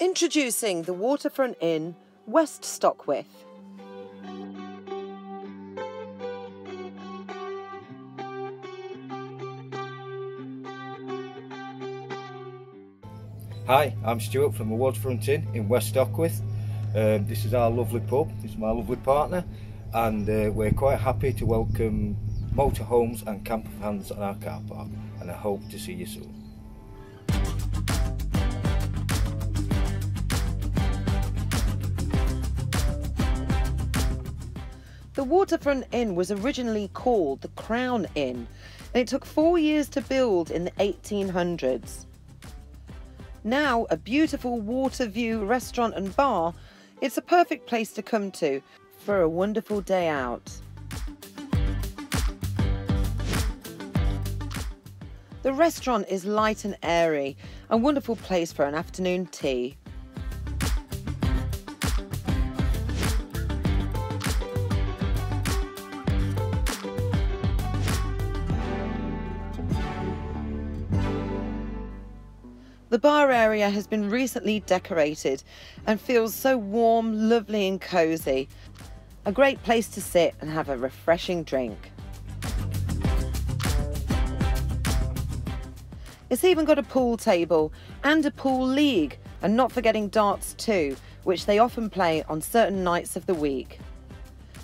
Introducing the waterfront inn, West Stockwith. Hi, I'm Stuart from the Waterfront Inn in West Stockwith. This is our lovely pub, this is my lovely partner, and we're quite happy to welcome motorhomes and camper vans on our car park, and I hope to see you soon. The Waterfront Inn was originally called the Crown Inn, and it took 4 years to build in the 1800s. Now a beautiful water view restaurant and bar, it's a perfect place to come to for a wonderful day out. The restaurant is light and airy, a wonderful place for an afternoon tea. The bar area has been recently decorated and feels so warm, lovely and cosy. A great place to sit and have a refreshing drink. It's even got a pool table and a pool league, and not forgetting darts too, which they often play on certain nights of the week.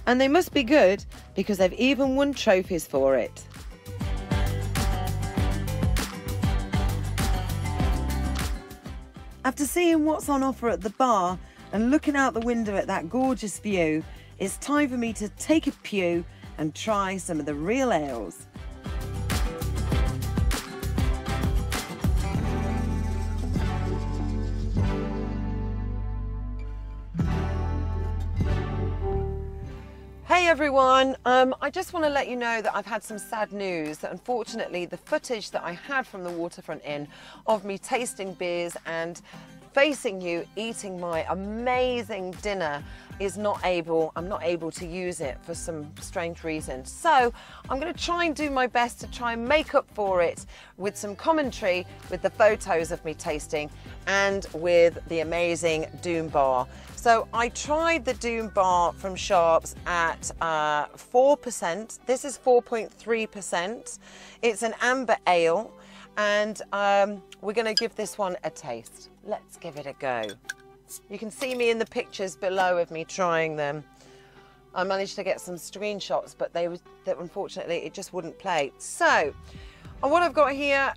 And they must be good because they've even won trophies for it. After seeing what's on offer at the bar and looking out the window at that gorgeous view, it's time for me to take a pew and try some of the real ales. Hey everyone, I just want to let you know that I've had some sad news. That unfortunately the footage that I had from the Waterfront Inn of me tasting beers and facing you eating my amazing dinner is I'm not able to use it for some strange reason. So I'm going to try and do my best to try and make up for it with some commentary, with the photos of me tasting and with the amazing Doom Bar. So I tried the Doom Bar from Sharps at 4%. This is 4.3%. It's an amber ale, and we're going to give this one a taste. Let's give it a go. You can see me in the pictures below of me trying them. I managed to get some screenshots, but unfortunately it just wouldn't play. So, and what I've got here,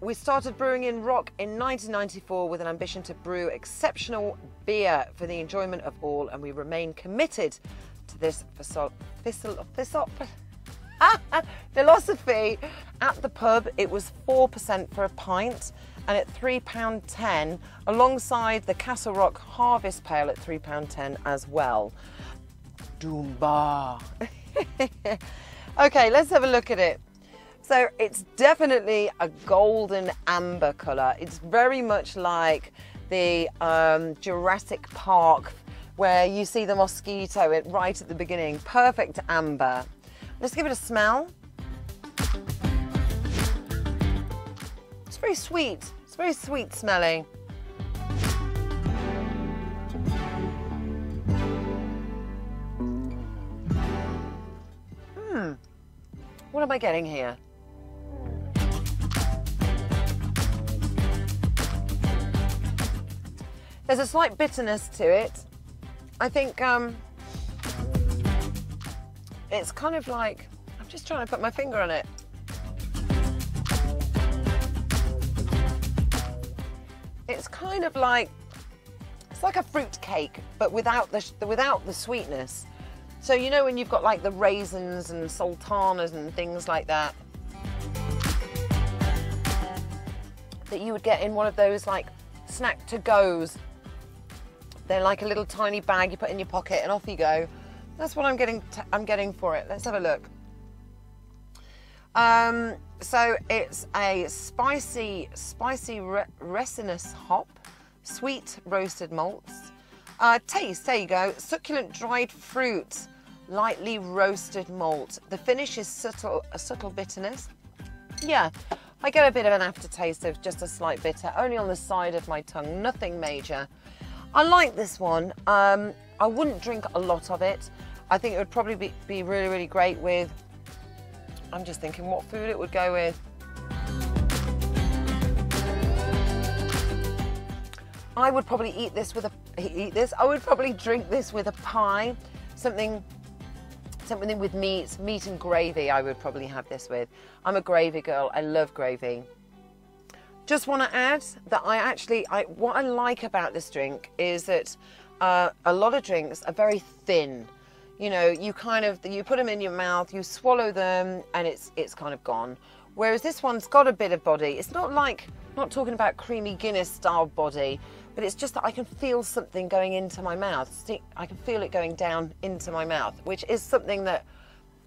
we started brewing in Rock in 1994 with an ambition to brew exceptional beer for the enjoyment of all, and we remain committed to this philosophy. At the pub, it was 4% for a pint, and at £3.10, alongside the Castle Rock Harvest Pale at £3.10 as well. Doom Bar. Okay, let's have a look at it. So it's definitely a golden amber colour. It's very much like the Jurassic Park, where you see the mosquito right at the beginning. Perfect amber. Let's give it a smell. It's very sweet. It's very sweet smelling. What am I getting here? There's a slight bitterness to it. I think it's kind of like, I'm just trying to put my finger on it. It's kind of like, it's like a fruit cake, but without the sweetness. So you know when you've got like the raisins and sultanas and things like that, that you would get in one of those like snack to goes. They're like a little tiny bag you put in your pocket and off you go. That's what I'm getting for it. Let's have a look. So it's a spicy resinous hop, sweet roasted malts. Taste, there you go, succulent dried fruit, lightly roasted malt. The finish is subtle, a subtle bitterness. Yeah, I get a bit of an aftertaste of just a slight bitter, only on the side of my tongue, nothing major. I like this one. I wouldn't drink a lot of it. I think it would probably be really, really great with, I'm just thinking what food it would go with. I would probably eat this with I would probably drink this with a pie, something with meat and gravy. I would probably have this with. I'm a gravy girl, I love gravy. Just want to add that what I like about this drink is that a lot of drinks are very thin. You know, you put them in your mouth, you swallow them, and it's kind of gone. Whereas this one's got a bit of body. It's not like, not talking about creamy Guinness style body, but it's just that I can feel something going into my mouth. See, I can feel it going down into my mouth, which is something that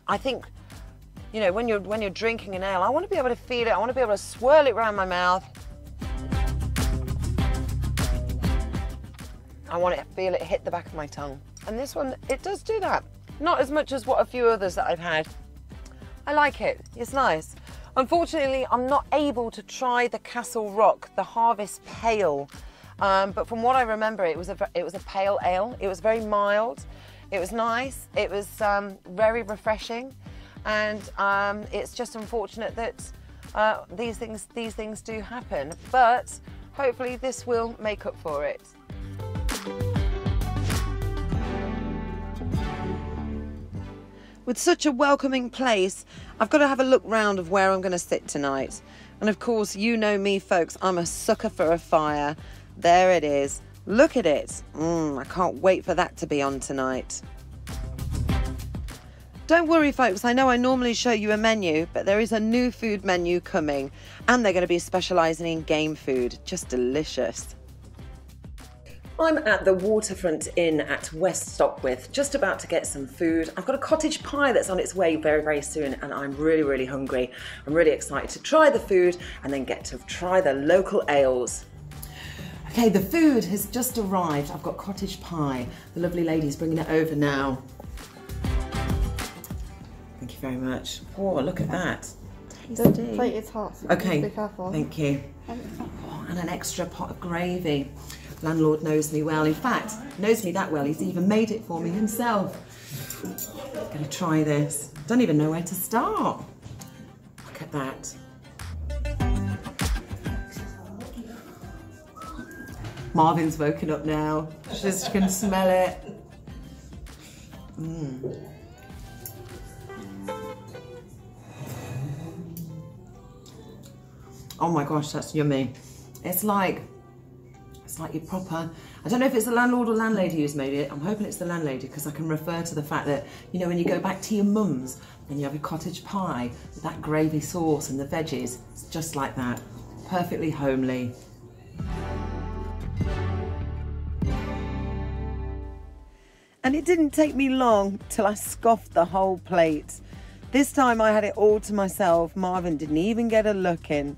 I think, you know, when you're drinking an ale, I want to be able to feel it. I want to be able to swirl it around my mouth. I want to feel it hit the back of my tongue. And this one, it does do that. Not as much as what a few others that I've had. I like it, it's nice. Unfortunately, I'm not able to try the Castle Rock, the Harvest Pale. But from what I remember, it was a pale ale. It was very mild, it was nice, it was very refreshing. And it's just unfortunate that these things do happen. But hopefully this will make up for it. With such a welcoming place, I've got to have a look round of where I'm going to sit tonight. And of course, you know me, folks, I'm a sucker for a fire. There it is. Look at it. I can't wait for that to be on tonight. Don't worry, folks, I know I normally show you a menu, but there is a new food menu coming, and they're going to be specialising in game food. Just delicious. I'm at the Waterfront Inn at West Stockwith, just about to get some food. I've got a cottage pie that's on its way very, very soon, and I'm really, really hungry. I'm really excited to try the food and then get to try the local ales. Okay, the food has just arrived. I've got cottage pie. The lovely lady's bringing it over now. Thank you very much. Oh, look at that. The plate is hot, so okay, be careful. Thank you. Oh, and an extra pot of gravy. Landlord knows me well. In fact, knows me that well, he's even made it for me himself. I'm gonna try this. Don't even know where to start. Look at that. Marvin's woken up now. She just can smell it. Oh my gosh, that's yummy. It's like your proper, I don't know if it's the landlord or landlady who's made it. I'm hoping it's the landlady, because I can refer to the fact that, you know, when you go back to your mum's and you have a cottage pie with that gravy sauce and the veggies, it's just like that, perfectly homely. And it didn't take me long till I scoffed the whole plate. This time I had it all to myself. Marvin didn't even get a look in.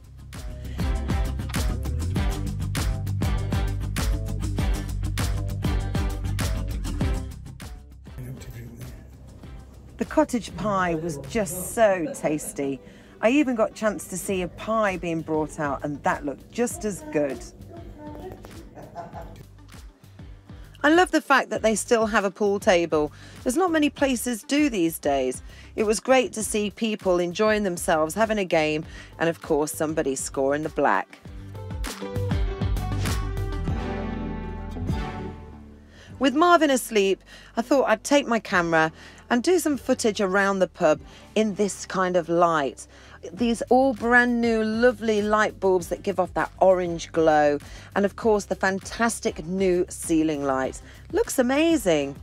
The cottage pie was just so tasty. I even got a chance to see a pie being brought out, and that looked just as good. I love the fact that they still have a pool table. There's not many places do these days. It was great to see people enjoying themselves, having a game, and of course somebody scoring the black. With Marvin asleep, I thought I'd take my camera and do some footage around the pub in this kind of light. These all brand new lovely light bulbs that give off that orange glow, and of course the fantastic new ceiling light. Looks amazing.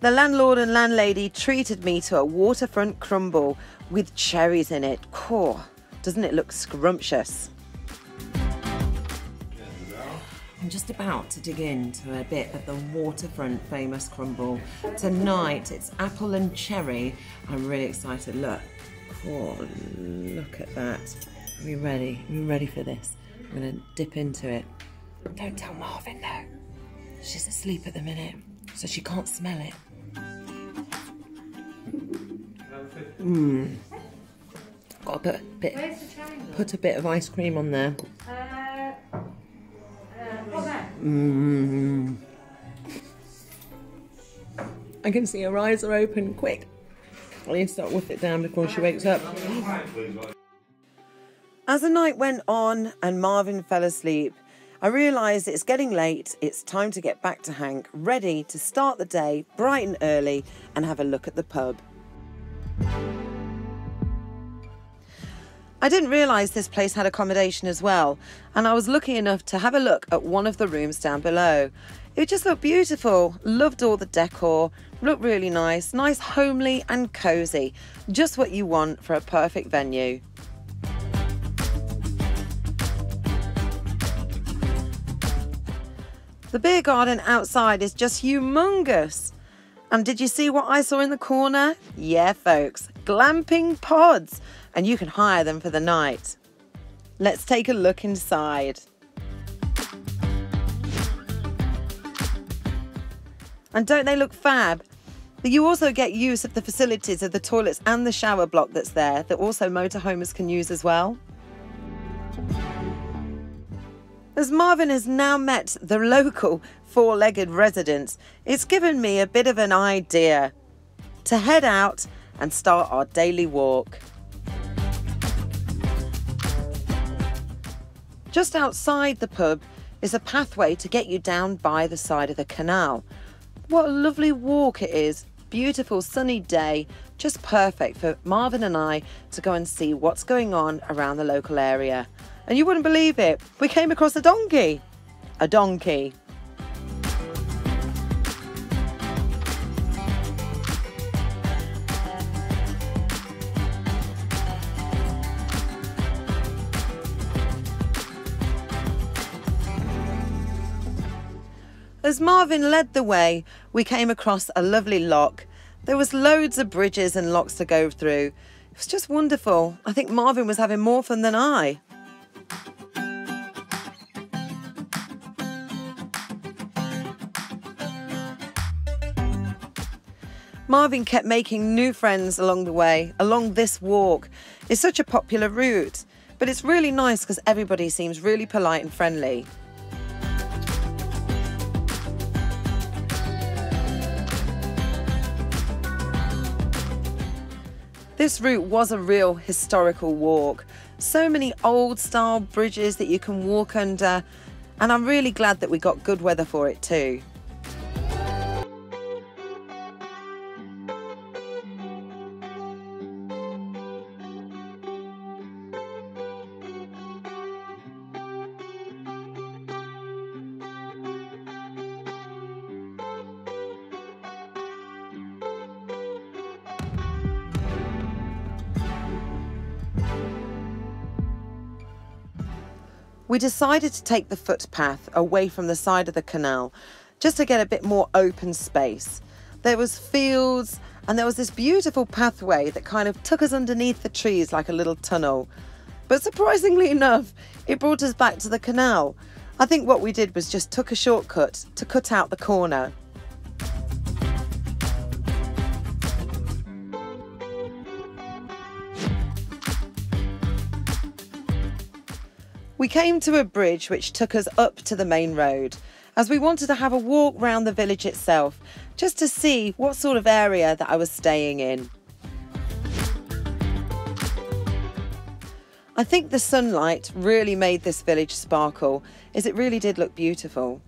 The landlord and landlady treated me to a waterfront crumble with cherries in it. Cool. Doesn't it look scrumptious? I'm just about to dig into a bit of the waterfront famous crumble. Tonight it's apple and cherry. I'm really excited. Look. Oh, look at that. Are we ready? Are we ready for this? I'm going to dip into it. Don't tell Marvin though. She's asleep at the minute, so she can't smell it. Got to put a bit of ice cream on there. I can see her eyes are open. Quick. At least I'll whip it down before she wakes up. As the night went on and Marvin fell asleep, I realised it's getting late, it's time to get back to Hank, ready to start the day bright and early and have a look at the pub. I didn't realise this place had accommodation as well, and I was lucky enough to have a look at one of the rooms down below. It just looked beautiful, loved all the decor, looked really nice, nice homely and cosy, just what you want for a perfect venue. The beer garden outside is just humongous. And did you see what I saw in the corner? Yeah, folks, glamping pods, and you can hire them for the night. Let's take a look inside. And don't they look fab? But you also get use of the facilities of the toilets and the shower block that's there that also motorhomers can use as well. As Marvin has now met the local four-legged residents, it's given me a bit of an idea to head out and start our daily walk. Just outside the pub is a pathway to get you down by the side of the canal. What a lovely walk it is. Beautiful sunny day, just perfect for Marvin and I to go and see what's going on around the local area. And you wouldn't believe it, we came across a donkey. A donkey. As Marvin led the way, we came across a lovely lock. There was loads of bridges and locks to go through. It was just wonderful. I think Marvin was having more fun than I. Marvin kept making new friends along the way, along this walk. It's such a popular route, but it's really nice because everybody seems really polite and friendly. This route was a real historical walk. So many old style bridges that you can walk under, and I'm really glad that we got good weather for it too. We decided to take the footpath away from the side of the canal just to get a bit more open space. There was fields and there was this beautiful pathway that kind of took us underneath the trees like a little tunnel. But surprisingly enough, it brought us back to the canal. I think what we did was just took a shortcut to cut out the corner. We came to a bridge which took us up to the main road, as we wanted to have a walk round the village itself, just to see what sort of area that I was staying in. I think the sunlight really made this village sparkle, as it really did look beautiful.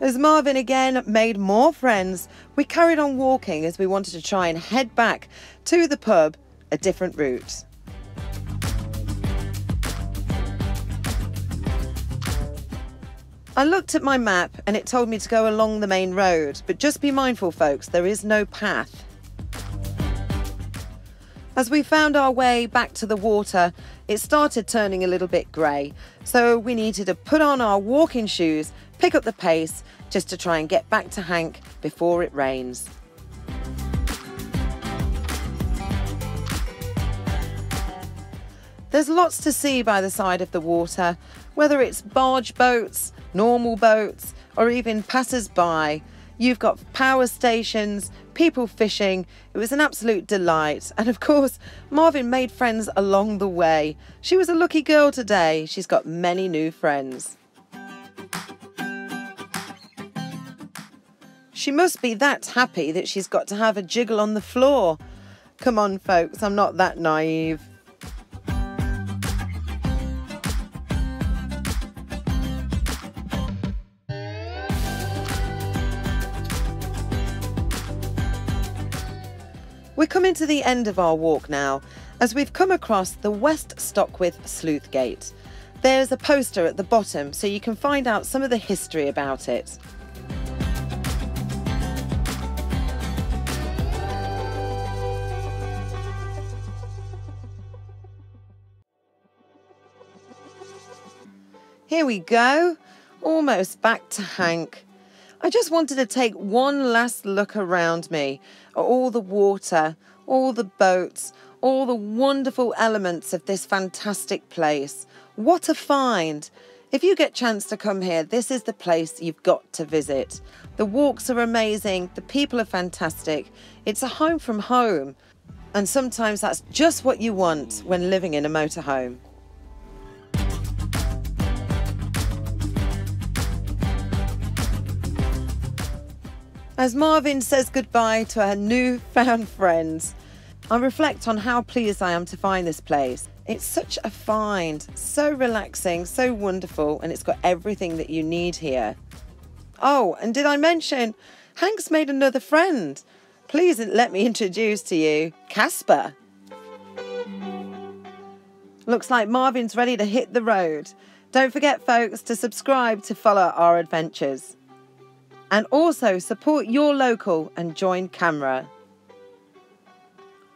As Marvin again made more friends, we carried on walking as we wanted to try and head back to the pub a different route. I looked at my map and it told me to go along the main road, but just be mindful folks, there is no path. As we found our way back to the water, it started turning a little bit grey, so we needed to put on our walking shoes, pick up the pace, just to try and get back to Hank before it rains. There's lots to see by the side of the water, whether it's barge boats, normal boats, or even passers-by. You've got power stations, people fishing. It was an absolute delight. And of course, Marvin made friends along the way. She was a lucky girl today. She's got many new friends. She must be that happy that she's got to have a jiggle on the floor. Come on, folks, I'm not that naive. We're coming to the end of our walk now, as we've come across the West Stockwith Sleuth Gate. There's a poster at the bottom, so you can find out some of the history about it. Here we go, almost back to Hank. I just wanted to take one last look around me at all the water, all the boats, all the wonderful elements of this fantastic place. What a find! If you get a chance to come here, this is the place you've got to visit. The walks are amazing, the people are fantastic. It's a home from home, and sometimes that's just what you want when living in a motorhome. As Marvin says goodbye to her newfound friends, I reflect on how pleased I am to find this place. It's such a find, so relaxing, so wonderful, and it's got everything that you need here. Oh, and did I mention Hank's made another friend? Please let me introduce to you Casper. Looks like Marvin's ready to hit the road. Don't forget, folks, to subscribe to follow our adventures. And also support your local and join CAMRA.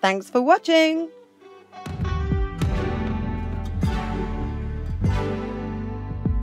Thanks for watching.